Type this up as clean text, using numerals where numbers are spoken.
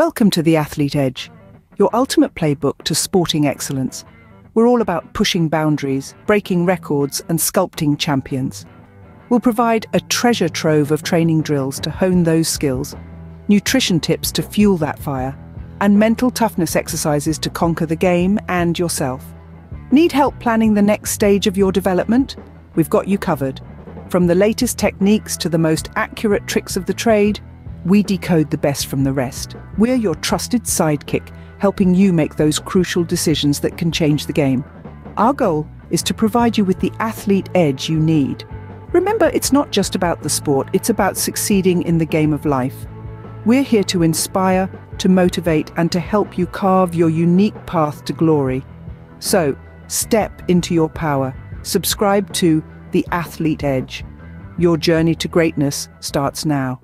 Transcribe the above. Welcome to The Athlete Edge, your ultimate playbook to sporting excellence. We're all about pushing boundaries, breaking records, and sculpting champions. We'll provide a treasure trove of training drills to hone those skills, nutrition tips to fuel that fire, and mental toughness exercises to conquer the game and yourself. Need help planning the next stage of your development? We've got you covered. From the latest techniques to the most accurate tricks of the trade, we decode the best from the rest. We're your trusted sidekick, helping you make those crucial decisions that can change the game. Our goal is to provide you with the athlete edge you need. Remember, it's not just about the sport, it's about succeeding in the game of life. We're here to inspire, to motivate, and to help you carve your unique path to glory. So, step into your power. Subscribe to The Athlete Edge. Your journey to greatness starts now.